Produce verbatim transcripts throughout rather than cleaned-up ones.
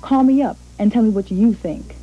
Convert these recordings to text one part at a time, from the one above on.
Call me up and tell me what you think.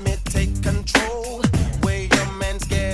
You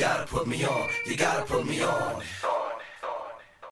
gotta put me on, you gotta put me on.